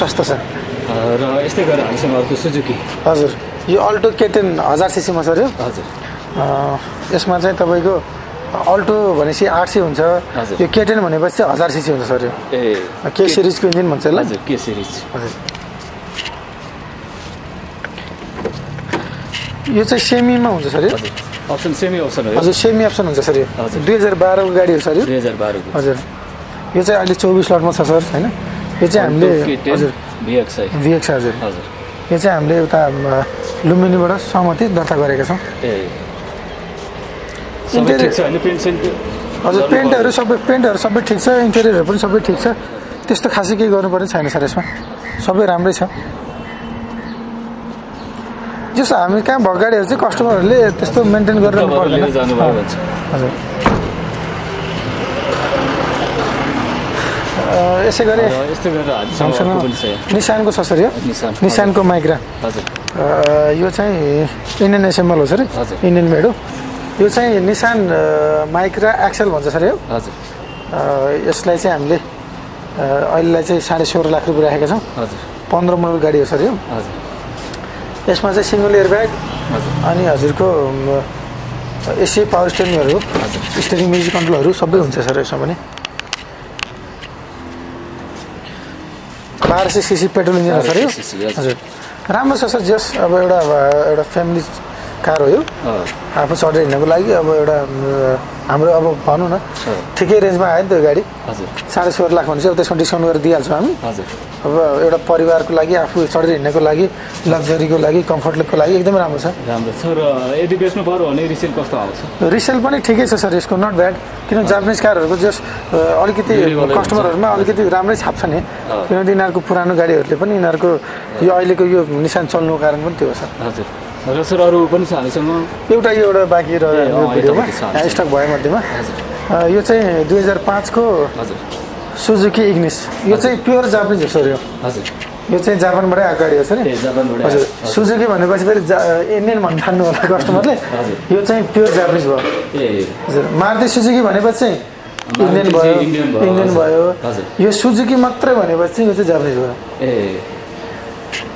सस्तो छ। र यस्तै गरेर हामीसँग अर्को सुजुकी, हजुर यो अल्टो K10 1000 सीसीमा सर। यो हजुर यसमा चाहिँ तपाईको अल्टो भनेपछि 800 हुन्छ, यो K10 भनेपछि 1000 सीसी हुन्छ सर। यो ए के सिरिजको इन्जिन भन्छ ल? हजुर, के सिरिज। हजुर यो चाहिँ सेमीमा हुन्छ सर। यो अप्सन सेमी अप्सन हो? हजुर सेमी अप्सन हुन्छ सर। यो 2012 को गाडी हो सर। यो 2012 को, हजुर यो चाहिँ अहिले 24 लटमा छ सर हैन? यो चाहिँ हामीले हजुर VX हजुर हजुर यो चाहिँ हामीले उता लुम्बिनीबाट सहमति दर्ता गरेका छौँ। ए इन्टेरियर चाहिँ पेन्ट हजुर पेन्टहरु सबै ठीक छ, इन्टेरियरहरु पनि सबै ठीक छ, त्यस्तो खासै केही गर्नुपर्ने छैन सर। यसमा सबै राम्रै छ। जस हामी कहाँ भग गाडीहरु चाहिँ कस्टमरहरुले त्यस्तो मेन्टेन गरेर पर्दैन हजुर। यसै गरे हामीसँग निशानको छ सर। यो निशानको माइग्रा हजुर यो चाहिँ इन्डियन एसेम्बल हो सर, इन्डियन मेड हो। यो चाहिँ निशान माइग्रा एक्सेल भन्छ सर। यो हजुर यसलाई चाहिँ हामीले अहिलेलाई चाहिँ 16.5 लाख रुपैयाँ राखेका छौँ। हजुर 15 मोडल गाडी हो सर। यो हजुर यसमा चाहिँ सिङ्गल एयरब्याग अनि हजुरको एसी पावर स्टेयरिङहरु, स्टेयरिङ म्युजिक कन्ट्रोलहरु सबै हुन्छ सर। यसमा पनि 1200 सीसी पेट्रोल इन्जिन हो सर। यो हजुर राम्रो छ सर। जस अब एउटा फ्यामिली कार हो यो, आफू चढेर हिँड्नको लागि अब एउटा हाम्रो अब भनौँ न ठिकै रेन्जमा आयो नि त यो गाडी। हजुर 16.5 लाख भनेपछि अब त्यसमा डिस्काउन्ट गरेर दिइहाल्छौँ हामी। हजुर अब एउटा परिवारको लागि, आफू चढेर हिँड्नको लागि, लग्जरीको लागि, कम्फर्टको लागि एकदमै राम्रो छ। राम्रो छ। र यदि बेच्नु पर्यो भने रिसेल कस्तो आउँछ? रिसेल पनि ठिकै छ सर यसको, नट ब्याड। किनभने जापानिज कारहरुको जस अलिकति कस्टमरहरुमा अलिकति राम्रै छाप्छ नि, किनभने यिनीहरुको पुरानो गाडीहरुले पनि यिनीहरुको यो अहिलेको यो निशान चल्नुको कारण पनि त्यो हो सर। हजुर र सर अरु पनि छ हामीसँग, एउटा बाँकी रह्यो भिडियोमा स्टक भए मध्येमा। यो चाहिँ 2005 को सुजुकी इग्निस। यो चाहिँ प्योर जापानिज हो सर। यो हजुर यो चाहिँ जापानबाट आएको गाडी हो सर। हजुर सुजुकी भनेपछि फेरि इन्डियन भन्नु ठान्नु होला कस्टमरले। यो चाहिँ प्योर जापानिज भयो। ए हजुर मारुति सुजुकी भनेपछि चाहिँ इन्डियन भयो। यो सुजुकी मात्रै भनेपछि यो चाहिँ जापानिज भयो। ए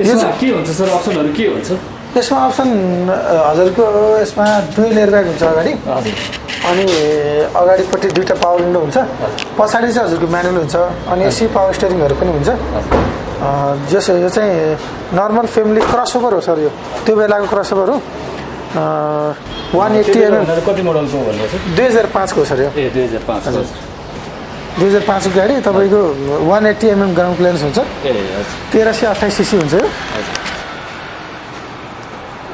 यसमा के हुन्छ सर? अप्सनहरु के हुन्छ यसमा? अप्सन हजुरको यसमा दुई एयरब्याग हुन्छ अगाडि, अनि अगाडिपट्टि दुईटा पावर विन्डो हुन्छ, पछाडि चाहिँ हजुरको म्यानुअल हुन्छ, अनि एसी पावर स्टेयरिङहरु पनि हुन्छ। जस यो चाहिँ नर्मल फ्यामिली क्रसओभर हो सर। यो त्यो बेलाको क्रसओभर हो। 180 mm कति मोडलको भन्नु छ? 2005 को सर। यो 2005 2005 को गाडी तपाईको 180 mm ग्राउन्ड क्लियरेन्स हुन्छ। 1328 सीसी हुन्छ। यो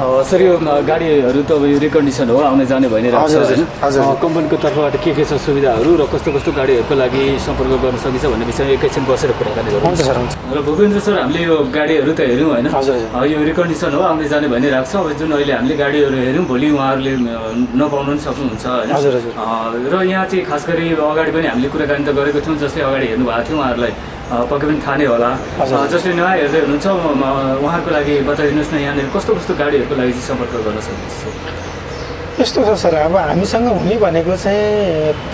सर यो गाडीहरु त अब यो रिकन्डिसन हो, आउने जाने भइ नै रहेको छ हैन? कम्पनीको तर्फबाट के छ सुविधाहरु र कस्तो गाडीहरुको लागि सम्पर्क गर्न सकिन्छ भन्ने विषयमा एकैछिन बसेर कुराकानी गरौँ। हुन्छ सर, हुन्छ। र भूपेन्द्र सर, हामीले यो गाडीहरु त हेर्यौं हैन? यो रिकन्डिसन हो, आउने जाने भइ नै रहेको छ। अब जुन अहिले हामीले गाडीहरु हेर्यौं, भोलि उहाँहरुले नपाउनु पनि सक्नुहुन्छ हैन? र यहाँ चाहिँ खास गरी अगाडि पनि हामीले कुराकानी त गरेको थियौं, जसले अगाडि हेर्नु भएको थियो उहाँहरुलाई पक्कै पनि थाहा नै होला। जसले नयाँ हेर्दै हुनुहुन्छ उहाँको लागि बताइदिनुहोस् न यहाँनिर कस्तो गाडीहरूको लागि चाहिँ सम्पर्क गर्न सकिन्छ? यस्तो छ सर, अब हामीसँग हुने भनेको चाहिँ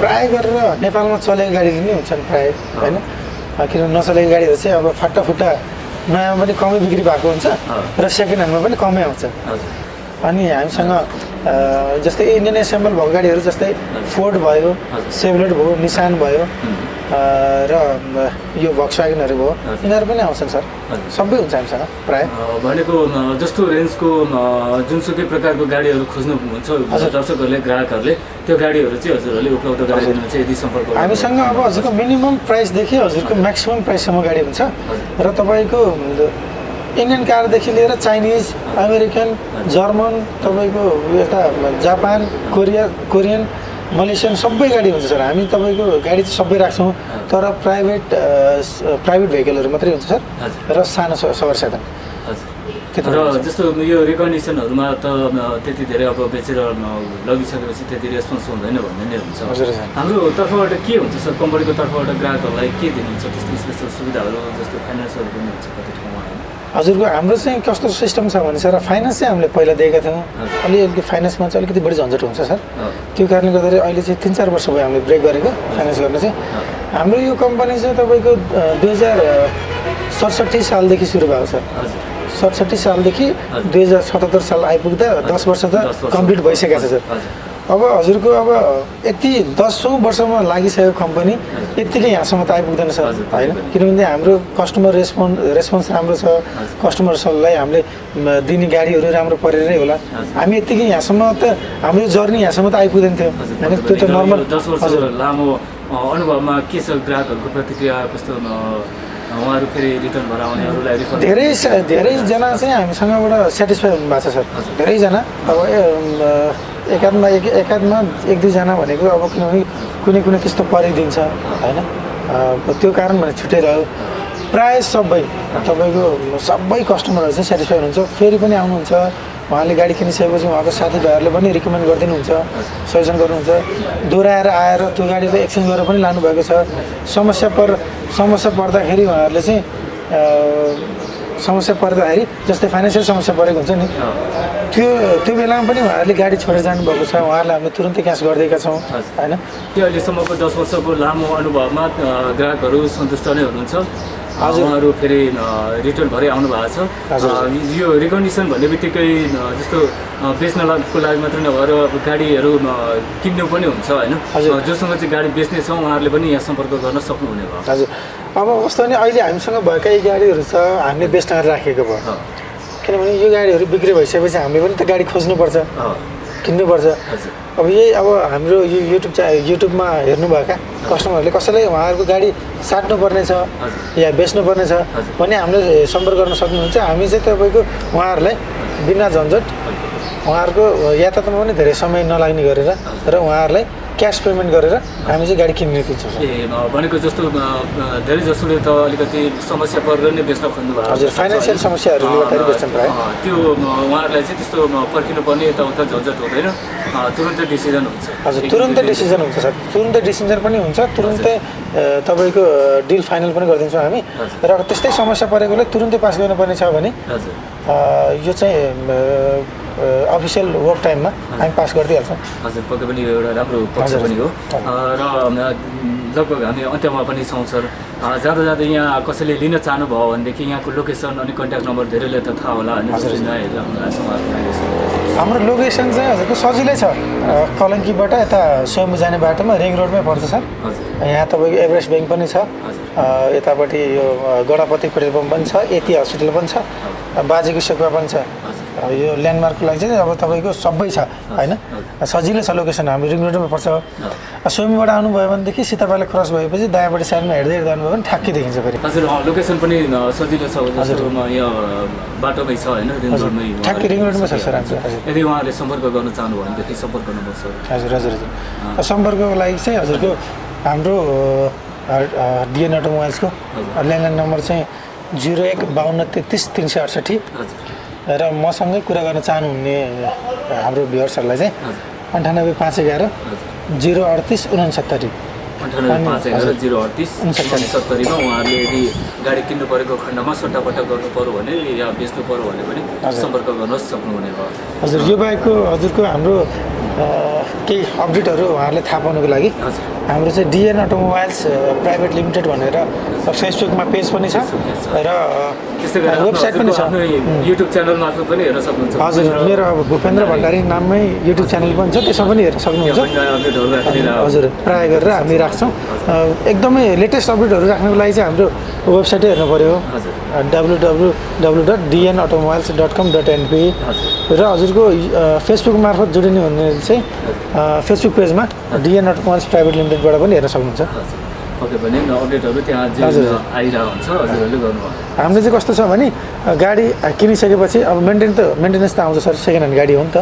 प्राय गरेर नेपालमा चलेको गाडीहरू नै हुन्छन् प्राय हैन? किनभने नचलेको गाडीहरू चाहिँ अब फाटाफुटा नयाँमा पनि कमै बिक्री भएको हुन्छ र सेकेन्ड ह्यान्डमा पनि कमै आउँछ। अनि हामीसँग जस्ते इंडियन एसेम्बल भएको गाडीहरु जस्तै फोर्ड भयो सेभलेट भयो निसान भयो र यो Volkswagenहरु भयो यिनीहरु पनि आउँछन् सर सबै हुन्छ हामीसँग प्राय भनेको जस्तो रेन्जको जुनसुकै प्रकारको गाडीहरु खोज्नु हुन्छ दर्शकहरुले ग्राहकहरुले त्यो गाडीहरु चाहिँ हजुरहरुले उपलब्ध गराइदिनुहुन्छ यदि सम्पर्क गर्नुहुन्छ हामीसँग अब हजुरको मिनिमम प्राइस देखि हजुरको म्याक्सिमम प्राइससम्म गाडी हुन्छ र तपाईको Indian car देखि लिएर Chinese, American, German, तपाईको यता जापान, कोरिया, कोरियन, मलेशियन सबै गाडी हुन्छ सर हामी तपाईको गाडी सबै राख्छौं तर प्राइभेट भेहिकलहरु मात्रै हुन्छ सर र सानो सवारी साधन र जस्तो यो रिकन्डिसनहरुमा त त्यति धेरै अब बेचेर लगिसकेपछि त्यति रेस्पोन्स हुँदैन भन्ने नै हुन्छ हाम्रो तर्फबाट के हुन्छ सर कम्पनीको तर्फबाट ग्राहकहरुलाई के दिनुहुन्छ त्यस्तो स्पेशल सुविधाहरु जस्तो फाइनान्सहरु पनि हुन्छ कति ठाउँमा हजुरको हाम्रो चाहिँ कस्तो सिस्टम छ भने सर फाइनान्स चाहिँ हामीले पहिला दिएका थियौं अलि अलि फाइनान्समा चाहिँ अलिकति बढी झन्झट हुन्छ सर त्यो कारणले गर्दा अहिले चाहिँ 3-4 वर्ष भयो हामीले ब्रेक गरेको फाइनान्स गर्न चाहिँ हाम्रो यो कम्पनी चाहिँ तपाईको 2067 साल देखि सुरु भएको छ 67 साल देखि 2077 साल आइपुग्दा 10 वर्ष त कम्प्लिट भइसकेको छ सर अब हजुरको अब यति 10औं वर्षमा लागिसकेको कम्पनी यतिकै यहाँसम्म त आइपुग्दैन सर हैन किनभने हाम्रो कस्टमर रेस्पोन्स राम्रो छ कस्टमरहरुलाई हामीले दिने गाडीहरु राम्रो परेरै होला हामी यतिकै यहाँसम्म त हाम्रो जर्नी यहाँसम्म त आइपुग्दैन थियो हैन त्यो त नर्मल 10 वर्ष लामो अनुभवमा के छ ग्राहकहरुको प्रतिक्रिया कस्तो उहाँहरु फेरि रिटर्न भराउनेहरुलाई रिफन्ड धेरै जना चाहिँ हामीसँगबाट सटिस्फाइ हुनु भएको छ सर धेरै जना अब एकादमा एक दुई जना भनेको अब किनभने कुनै कुनै किस्तो परिदिन्छ हैन त्यो कारण भने छुटेर प्राय सबै तपाईको सबै कस्टमरहरु चाहिँ सटिस्फाइ हुनुहुन्छ फेरि पनि आउनुहुन्छ उहाँले गाडी किनिसकेपछि उहाँको साथीभाइहरुले पनि रिकमेन्ड गर्दिनु हुन्छ सजेशन गर्नुहुन्छ दोराएर आएर त्यो गाडीको एक्सचेन्ज गरेर पनि लानु भएको छ समस्या पर्दाखेरि उहाँहरुले चाहिँ समस्या पर्दाखेरि जस्तै फाइनान्सियल समस्या परेको हुन्छ नि त्यो बेलामा पनि उहाँहरुले गाडी छोडेर जानु भएको छ उहाँहरुले हामी तुरुन्तै क्याश गरिदिएका छौं हैन त्यो अहिलेसम्मको 10 वर्षको लामो अनुभवमा ग्राहकहरु सन्तुष्ट नै हुनुहुन्छ हजुरहरु फेरि रिटर्न भरै आउनु भएको छ यो रिकन्डिसन भन्नेबित्तिकै जस्तो बेच्नको लागि मात्र नभएर गाडीहरु किन्नु पनि हुन्छ हैन जोसँग चाहिँ गाडी बेच्ने छ उहाँहरुले पनि यहाँ सम्पर्क गर्न सक्नुहुने भयो हजुर अब कस्तो नि अहिले हामीसँग भएका यी गाडीहरु छ हामीले बेच्न राखेको भयो किनभने यो गाडीहरु बिक्री भइसकेपछि हामीले पनि त गाडी खोज्नु पर्छ किन्नु पर्छ अब यही अब हाम्रो यो युट्युबमा हेर्नु भएका कस्टमरहरुले कसैले उहाँहरुको गाडी साट्नु पर्ने छ या बेच्नु पर्ने छ भने हामीले सम्पर्क गर्न सक्नुहुन्छ हामी चाहिँ तपाईको उहाँहरुलाई बिना झन्झट उहाँहरुको यातायातमा पनि धेरै समय नलाग्ने गरेर र उहाँहरुलाई क्याश पेमेन्ट गरेर हामी चाहिँ गाडी किन्ने दिन्छौं भनेको जस्तो धेरै जसोले त अलिकति समस्या परेर नै बेच्न खोज्नु भएको हजुर फाइनान्सियल समस्याहरुले गर्दा बेच्न प्राय त्यो उहाँहरुलाई चाहिँ त्यस्तो पर्खिनु पर्ने यताउता झन्झट हुँदैन तुरुन्तै डिसिजन हुन्छ हजुर तुरुन्तै डिसिजन हुन्छ सर तुरुन्तै डिसिजन पनि हुन्छ तुरुन्तै तपाईको डिल फाइनल पनि गर्दिन्छौं हामी र त्यस्तै समस्या परेकोले तुरुन्तै पास गर्नुपर्ने छ भने हजुर यो चाहिँ अफिसियल वर्क टाइममा हामी पास गर्दिहाल्छौं हजुर पक्कै पनि यो एउटा राम्रो पक्ष पनि हो र लगभग हामी अन्त्यमा पनि छौं सर जाँदा जाँदै यहाँ कसैले लिन चाहनु भयो भनेदेखि यहाँको लोकेसन अनि कन्ट्याक्ट नम्बर धेरैले त थाहा होला अनि हाम्रो लोकेसन चाहिँ हजुरको सजिलै छ कलङ्कीबाट यता स्वयम्भू जाने बाटोमा रिङ रोडमै पर्छ सर यहाँ तपाईको एभरेस्ट बैंक पनि छ यतापट्टि यो गडापति पेट्रोल पम्प पनि छ एटी हस्पिटल पनि छ बाजेको सेवा पनि छ यो ल्यान्डमार्कको लागि चाहिँ अब तपाईको सबै छ हैन सजिलै छ लोकेसन हाम्रो रिङ रोडमा पर्छ स्वयम्भूबाट आउनुभयो भनेदेखि सीतापाले क्रस भएपछि दायाँपट्टि साइडमा हेर्दै जानुभयो भने ठ्याक्कै देखिन्छ फेरि हजुर लोकेसन पनि सजिलो छ जसमा यो बाटोमै छ हैन रिङ रोडमै ठ्याक्कै रिङ रोडमा छ सर हजुर यदि उहाँहरुले सम्पर्क गर्न चाहनु भयो भनेदेखि सम्पर्क गर्नुपर्छ हजुर हजुर हजुर सम्पर्कको लागि चाहिँ हजुरको हाम्रो DN Automobiles को ल्यान्डलाइन नम्बर चाहिँ 0152336368 र मसँगै कुरा गर्न चाहनुहुने हाम्रो भ्युअर्सहरुलाई चाहिँ 9851103869 9851103869 मा उहाँहरुले यदि गाडी किन्नु परेको खण्डमा सट्टापट्टा गर्नु पर्यो भने या बेच्नु पर्यो भने पनि सम्पर्क गर्न सक्नुहुने भयो हजुर यो बाइकको हजुरको हाम्रो केही अपडेटहरु उहाँहरुले थाहा पाउनको लागि हाम्रो चाहिँ DN Automobiles प्राइभेट लिमिटेड भनेर फेसबुकमा पेज पनि छ र त्यसै गरी वेबसाइट पनि छ युट्युब च्यानल मार्फत पनि हेर्न सक्नुहुन्छ हजुर मेरो भूपेन्द्र भण्डारी नाममै युट्युब च्यानल पनि छ त्यसमा पनि हेर्न सक्नुहुन्छ हजुर प्राय गरेर हामी राख्छौं एकदमै लेटेस्ट अपडेटहरु राख्नको लागि चाहिँ हाम्रो वेबसाइट हेर्नु पर्यो हजुर www.dnautomobiles.com.np र हजुरको फेसबुक मार्फत जोडिनु हुने चाहिँ फेसबुक पेजमा DN Automobiles प्राइभेट लिमिटेड बाट पनि हेर्न सक्नुहुन्छ ओके भने अपडेटहरु त्यहाँ जे आइरा हुन्छ हजुरहरुले गर्नुभयो हामीले चाहिँ कस्तो छ भने गाडी किनिसकेपछि अब मेन्टेनेन्स त आउँछ सर सेकेन्ड ह्यान्ड गाडी हो नि त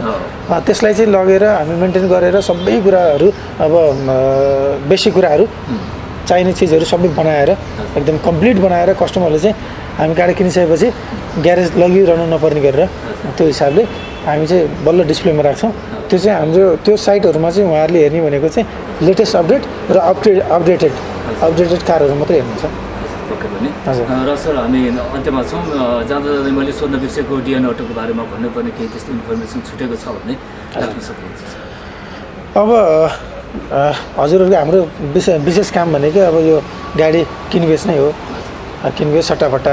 त्यसलाई चाहिँ लगेर हामी मेन्टेन गरेर सबै कुराहरु अब बेसिक कुराहरु चाहिने चीजहरु सबै बनाएर एकदम कम्प्लिट बनाएर कस्टमरले चाहिँ हामी गाडी किनिसकेपछि ग्यारेज लगिरहनु नपर्ने गरेर त्यो हिसाबले हामी चाहिँ बल्ल डिस्प्लेमा राख्छौं त्यो चाहिँ हाम्रो त्यो साइटहरुमा चाहिँ उहाँहरुले हेर्ने भनेको चाहिँ लेटेस्ट अपडेट र अपडेटेड कारहरु मात्र हेर्नुहुन्छ ओके भने र सर हामी अन्त्यमा छौं जाँदा जाँदै मैले सोध्न बिर्सेको DN Autoको बारेमा भन्नुपर्ने केही त्यस्तो इन्फर्मेसन छुटेको छ भन्ने राख्न सक्नुहुन्छ अब हजुरहरुको हाम्रो विशेष काम भनेको अब यो गाडी किनबेच नै हो किनबेच सट्टाफट्टा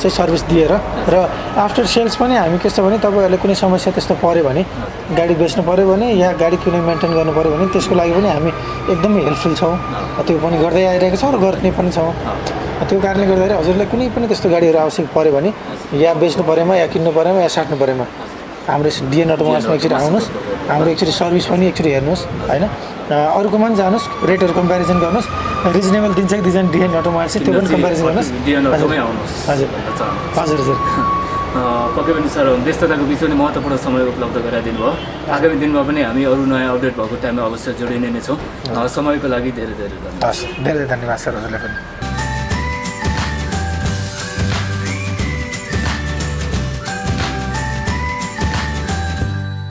चाहिँ सर्भिस दिएर र आफ्टर सेल्स पनि हामी के छ भने तपाईहरुले कुनै समस्या त्यस्तो पर्यो भने गाडी बेच्नु पर्यो भने या गाडी कुनै मेन्टेन गर्नु पर्यो भने त्यसको लागि पनि हामी एकदमै हेल्पफुल छौं त्यो पनि गर्दै आइरहेको छौं र गर्ने पनि छौं त्यो कारणले गर्दा हजुरलाई कुनै पनि त्यस्तो गाडीहरु आवश्यक पर्यो भने या बेच्नु परेमा या किन्नु परेमा या साट्नु परेमा हाम्रो DN Automobilesमा एकचोटी आउनुस् हाम्रो एकचोटी सर्भिस पनि एकचोटी हेर्नुस् हैन अरुकोमा पनि जानुस् रेटहरु कम्प्यारिजन गर्नुस् रिजनेबल दिन्छ कि दिन्छ DN Automobiles त्यो पनि कम्प्यारिजन गर्नुस् DN Autoमै आउनुस् हजुर हजुर हजुर पक्कै पनि सर व्यस्तताको बिचमा महत्त्वपूर्ण समय उपलब्ध गराइदिनु भयो आगामी दिनमा पनि हामी अरु नयाँ अपडेट भएको टाइममा अवश्य जोडिने नै छौं समयको लागि धेरै धेरै धन्यवाद सर हजुरलाई पनि